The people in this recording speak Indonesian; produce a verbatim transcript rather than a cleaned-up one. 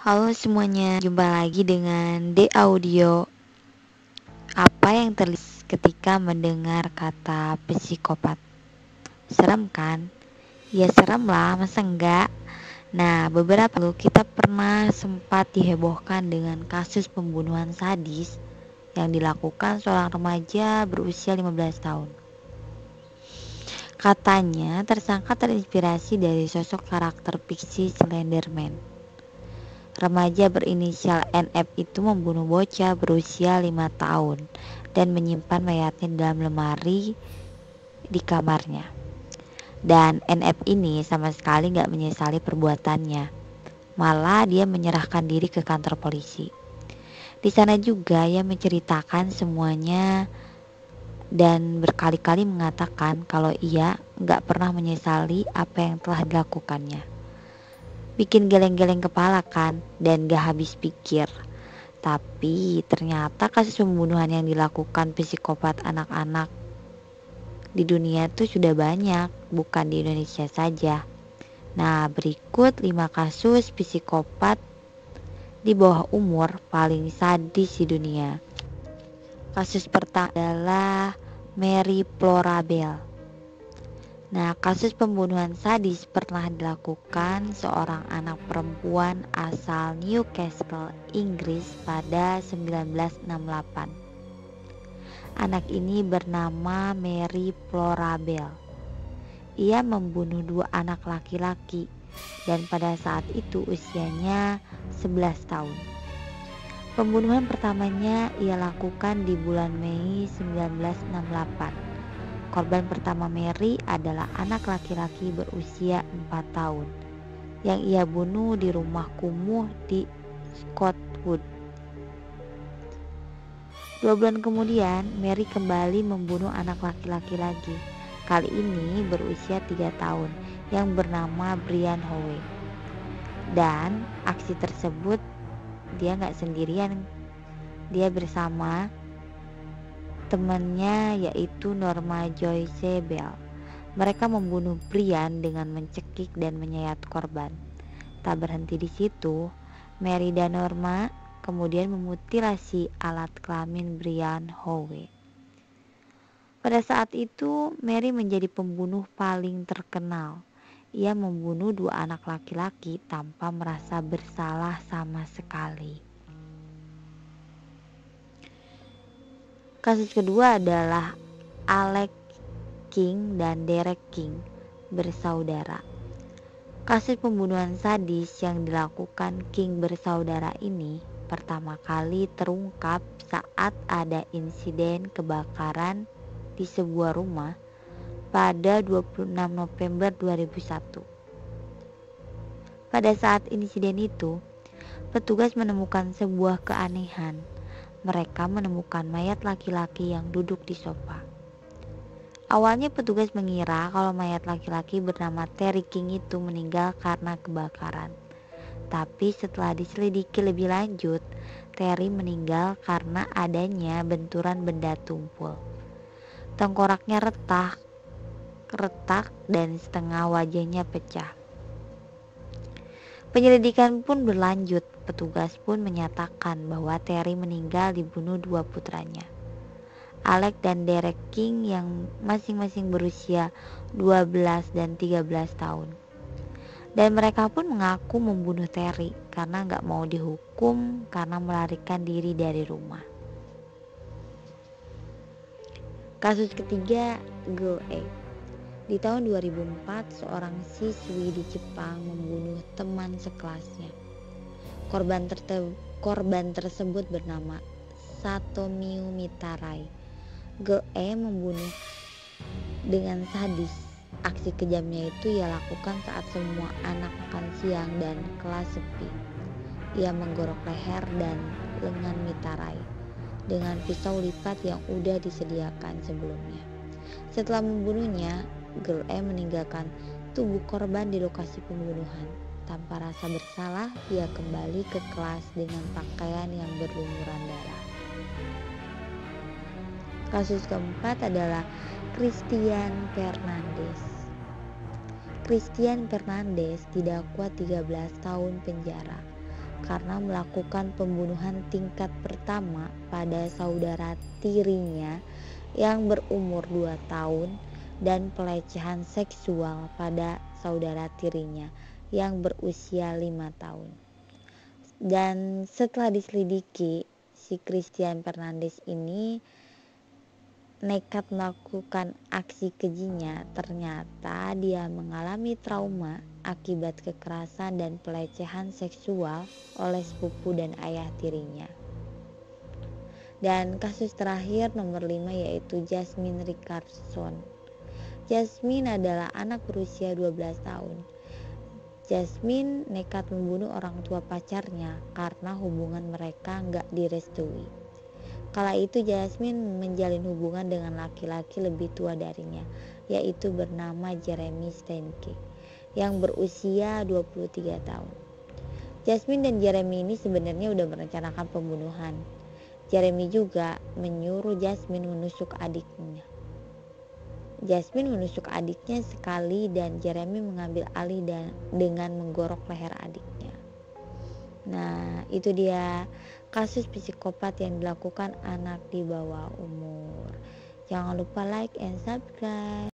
Halo semuanya, jumpa lagi dengan Dee Audio. Apa yang terlis ketika mendengar kata psikopat? Serem kan? Ya serem lah, masa enggak? Nah, beberapa dulu kita pernah sempat dihebohkan dengan kasus pembunuhan sadis yang dilakukan seorang remaja berusia lima belas tahun. Katanya tersangka terinspirasi dari sosok karakter fiksi Slenderman. Remaja berinisial N F itu membunuh bocah berusia lima tahun dan menyimpan mayatnya dalam lemari di kamarnya. Dan N F ini sama sekali gak menyesali perbuatannya. Malah dia menyerahkan diri ke kantor polisi. Di sana juga ia menceritakan semuanya dan berkali-kali mengatakan kalau ia gak pernah menyesali apa yang telah dilakukannya. Bikin geleng-geleng kepala kan, dan gak habis pikir. Tapi ternyata kasus pembunuhan yang dilakukan psikopat anak-anak di dunia itu sudah banyak, bukan di Indonesia saja. Nah, berikut lima kasus psikopat di bawah umur paling sadis di dunia. Kasus pertama adalah Mary Flora Bell. Nah, kasus pembunuhan sadis pernah dilakukan seorang anak perempuan asal Newcastle, Inggris pada seribu sembilan ratus enam puluh delapan. Anak ini bernama Mary Flora Bell. Ia membunuh dua anak laki-laki dan pada saat itu usianya sebelas tahun. Pembunuhan pertamanya ia lakukan di bulan Mei seribu sembilan ratus enam puluh delapan. Korban pertama Mary adalah anak laki-laki berusia empat tahun yang ia bunuh di rumah kumuh di Scotwood. Dua bulan kemudian, Mary kembali membunuh anak laki-laki lagi, kali ini berusia tiga tahun, yang bernama Brian Howe. Dan aksi tersebut dia gak sendirian, dia bersama temannya yaitu Norma Joyce Bell. Mereka membunuh Brian dengan mencekik dan menyayat korban. Tak berhenti di situ, Mary dan Norma kemudian memutilasi alat kelamin Brian Howe. Pada saat itu, Mary menjadi pembunuh paling terkenal. Ia membunuh dua anak laki-laki tanpa merasa bersalah sama sekali. Kasus kedua adalah Alec King dan Derek King bersaudara. Kasus pembunuhan sadis yang dilakukan King bersaudara ini pertama kali terungkap saat ada insiden kebakaran di sebuah rumah pada dua puluh enam November dua ribu satu. Pada saat insiden itu, petugas menemukan sebuah keanehan. Mereka menemukan mayat laki-laki yang duduk di sofa. Awalnya petugas mengira kalau mayat laki-laki bernama Terry King itu meninggal karena kebakaran. Tapi setelah diselidiki lebih lanjut, Terry meninggal karena adanya benturan benda tumpul. Tengkoraknya retak, retak dan setengah wajahnya pecah. Penyelidikan pun berlanjut. Petugas pun menyatakan bahwa Terry meninggal dibunuh dua putranya, Alec dan Derek King, yang masing-masing berusia dua belas dan tiga belas tahun. Dan mereka pun mengaku membunuh Terry karena gak mau dihukum karena melarikan diri dari rumah. Kasus ketiga, Girl A. Di tahun dua ribu empat, seorang siswi di Jepang membunuh teman sekelasnya. Korban, terte- korban tersebut bernama Satomi Mitarai. Girl A membunuh dengan sadis. Aksi kejamnya itu ia lakukan saat semua anak makan siang dan kelas sepi. Ia menggorok leher dan lengan Mitarai dengan pisau lipat yang udah disediakan sebelumnya. Setelah membunuhnya, Girl A meninggalkan tubuh korban di lokasi pembunuhan. Tanpa rasa bersalah, ia kembali ke kelas dengan pakaian yang berlumuran darah. Kasus keempat adalah Christian Fernandez. Christian Fernandez didakwa tiga belas tahun penjara karena melakukan pembunuhan tingkat pertama pada saudara tirinya yang berumur dua tahun dan pelecehan seksual pada saudara tirinya yang berusia lima tahun. Dan setelah diselidiki, si Christian Fernandez ini nekat melakukan aksi kejinya. Ternyata dia mengalami trauma akibat kekerasan dan pelecehan seksual oleh sepupu dan ayah tirinya. Dan kasus terakhir nomor lima yaitu Jasmine Richardson. Jasmine adalah anak berusia dua belas tahun. Jasmine nekat membunuh orang tua pacarnya karena hubungan mereka nggak direstui. Kala itu Jasmine menjalin hubungan dengan laki-laki lebih tua darinya, yaitu bernama Jeremy Steinke, yang berusia dua puluh tiga tahun. Jasmine dan Jeremy ini sebenarnya udah merencanakan pembunuhan. Jeremy juga menyuruh Jasmine menusuk adiknya. Jasmine menusuk adiknya sekali dan Jeremy mengambil alih dan dengan menggorok leher adiknya. Nah, itu dia kasus psikopat yang dilakukan anak di bawah umur. Jangan lupa like and subscribe.